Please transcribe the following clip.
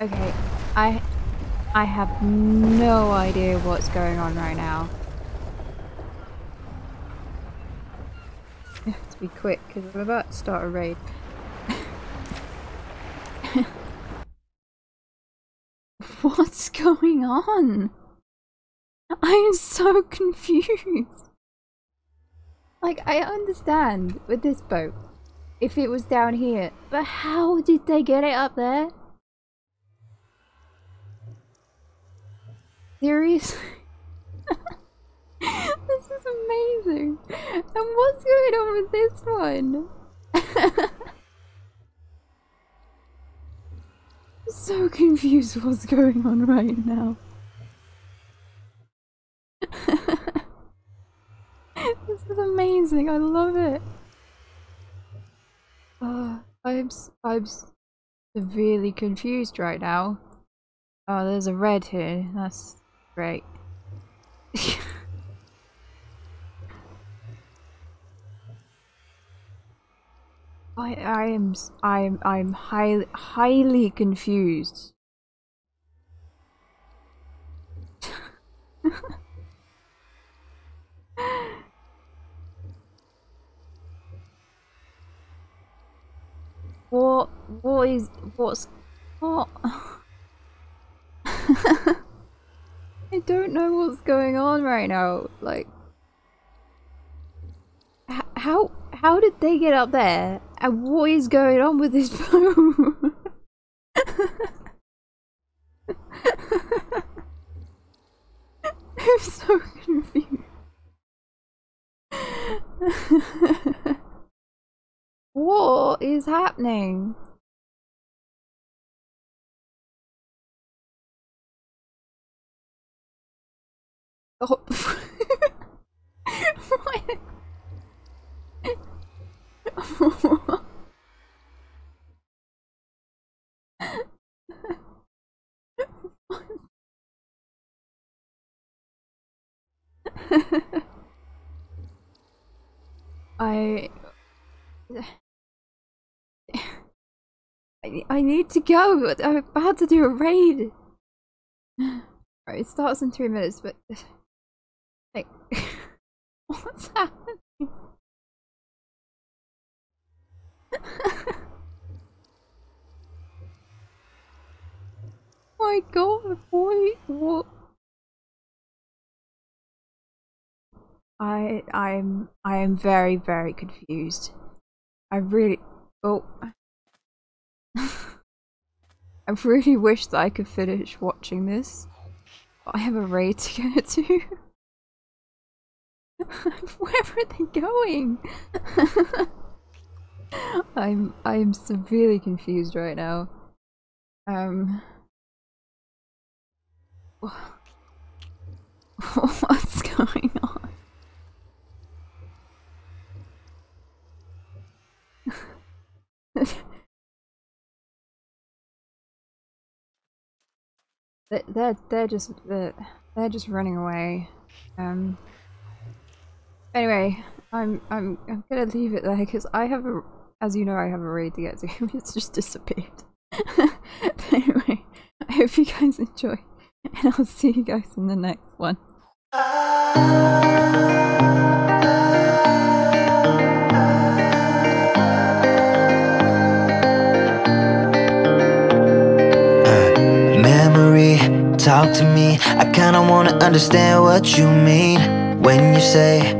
Okay, I have no idea what's going on right now. I have to be quick because I'm about to start a raid. What's going on? I'm so confused. Like, I understand with this boat if it was down here, but how did they get it up there? Seriously? This is amazing. And what's going on with this one? I'm so confused what's going on right now. This is amazing. I love it. I'm severely confused right now. Oh, there's a red here. That's great. I'm highly confused. What's what? I don't know what's going on right now. Like, how did they get up there? And what is going on with this boat? I'm so confused. What is happening? Oh. What? I need to go. I'm about to do a raid. Right, it starts in 3 minutes, but like, what's happening? My God, boy, what? I am very, very confused. I really, oh, I really wish that I could finish watching this, but I have a raid to go to. Where are they going? I'm severely confused right now. What's going on? They're just running away. Anyway, I'm gonna leave it there because I have a, as you know, I have a raid to get to. It's just disappeared. But anyway, I hope you guys enjoy, and I'll see you guys in the next one. Talk to me, I kinda wanna understand what you mean when you say